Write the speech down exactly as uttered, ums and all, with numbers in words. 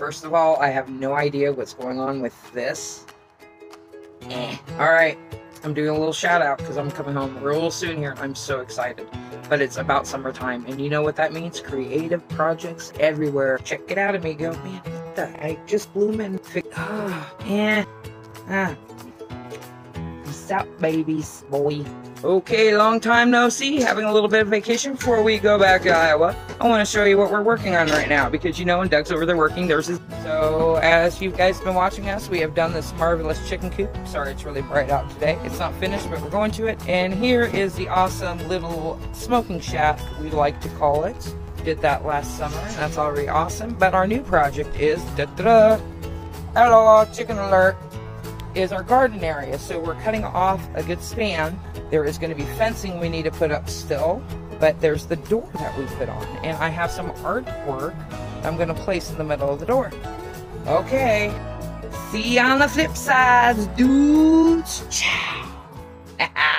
First of all, I have no idea what's going on with this. Eh. Alright, I'm doing a little shout out because I'm coming home real soon here. I'm so excited. But it's about summertime, and you know what that means? Creative projects everywhere. Check it out, amigo. Man, what the heck? Just blooming. Oh, man. Ah. What's up, babies? Boy. Okay, long time no see. Having a little bit of vacation before we go back to Iowa. I want to show you what we're working on right now because, you know, when Doug's over there working, there's his... So, as you guys have been watching us, we have done this marvelous chicken coop. Sorry, it's really bright out today. It's not finished, but we're going to it. And here is the awesome little smoking shack, we like to call it. Did that last summer, and that's already awesome. But our new project is... Da-da-da! Hello, chicken alert! Is our garden area. So we're cutting off a good span. There is going to be fencing we need to put up still, but there's the door that we put on, and I have some artwork I'm going to place in the middle of the door. Okay, see you on the flip sides, dudes. Ciao.